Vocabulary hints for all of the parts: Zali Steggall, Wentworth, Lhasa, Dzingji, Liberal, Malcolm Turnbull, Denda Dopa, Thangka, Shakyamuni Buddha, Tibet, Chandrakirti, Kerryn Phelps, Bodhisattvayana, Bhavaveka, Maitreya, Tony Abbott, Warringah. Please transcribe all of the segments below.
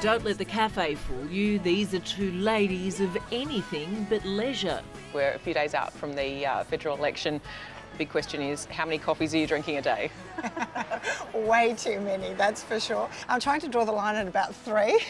Don't let the cafe fool you. These are two ladies of anything but leisure. We're a few days out from the federal election. Big question is, how many coffees are you drinking a day? Way too many, that's for sure. I'm trying to draw the line at about 3.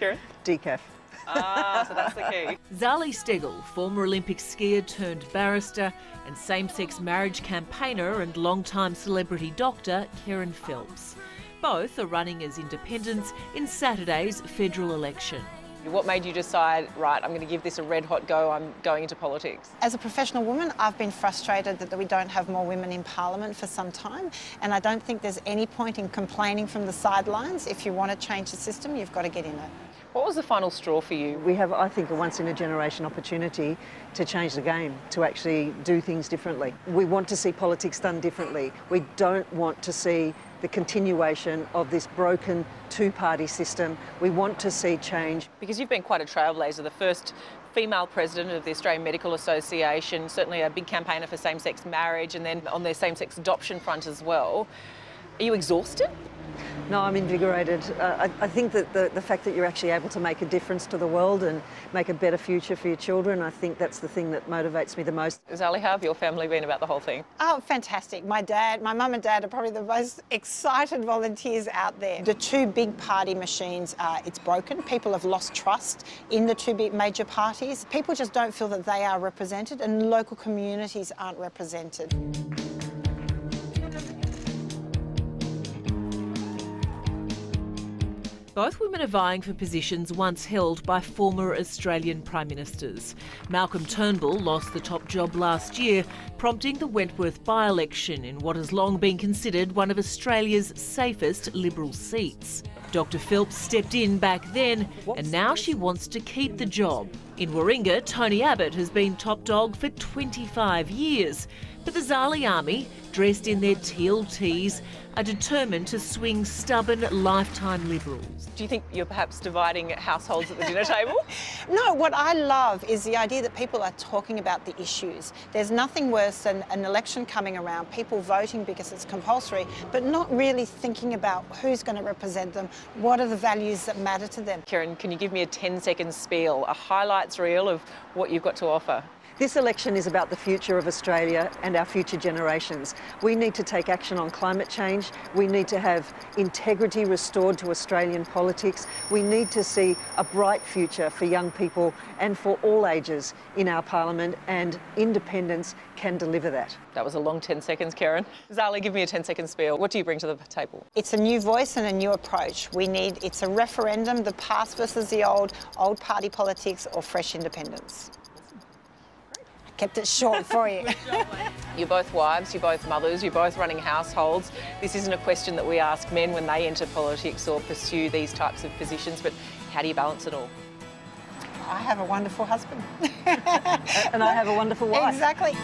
Kerryn? Decaf. Ah, so that's the key. Zali Steggall, former Olympic skier turned barrister and same-sex marriage campaigner and long-time celebrity doctor Kerryn Phelps. Both are running as independents in Saturday's federal election. What made you decide, right, I'm going to give this a red-hot go, I'm going into politics? As a professional woman, I've been frustrated that we don't have more women in Parliament for some time, and I don't think there's any point in complaining from the sidelines. If you want to change the system, you've got to get in it. What was the final straw for you? We have, I think, a once-in-a-generation opportunity to change the game, to actually do things differently. We want to see politics done differently. We don't want to see the continuation of this broken two-party system. We want to see change. Because you've been quite a trailblazer, the first female president of the Australian Medical Association, certainly a big campaigner for same-sex marriage, and then on their same-sex adoption front as well. Are you exhausted? No, I'm invigorated. I think that the fact that you're actually able to make a difference to the world and make a better future for your children, I think that's the thing that motivates me the most. Zali, how have your family been about the whole thing? Oh, fantastic. My mum and dad are probably the most excited volunteers out there. The two big party machines, it's broken. People have lost trust in the two big major parties. People just don't feel that they are represented and local communities aren't represented. Both women are vying for positions once held by former Australian Prime Ministers. Malcolm Turnbull lost the top job last year, prompting the Wentworth by-election in what has long been considered one of Australia's safest Liberal seats. Dr Phelps stepped in back then, and now she wants to keep the job. In Warringah, Tony Abbott has been top dog for 25 years, but the Zali army, dressed in their teal tees, are determined to swing stubborn lifetime Liberals. Do you think you're perhaps dividing households at the dinner table? No, what I love is the idea that people are talking about the issues. There's nothing worse than an election coming around, people voting because it's compulsory, but not really thinking about who's going to represent them, what are the values that matter to them. Kerryn, can you give me a 10-second spiel, a highlights reel of what you've got to offer? This election is about the future of Australia and our future generations. We need to take action on climate change. We need to have integrity restored to Australian politics. We need to see a bright future for young people and for all ages in our parliament, and independence can deliver that. That was a long 10 seconds, Kerryn. Zali, give me a 10-second spiel. What do you bring to the table? It's a new voice and a new approach. It's a referendum, the past versus the old party politics or fresh independence. Kept it short for you. You're both wives, you're both mothers, you're both running households. This isn't a question that we ask men when they enter politics or pursue these types of positions, but how do you balance it all? I have a wonderful husband. And I have a wonderful wife. Exactly.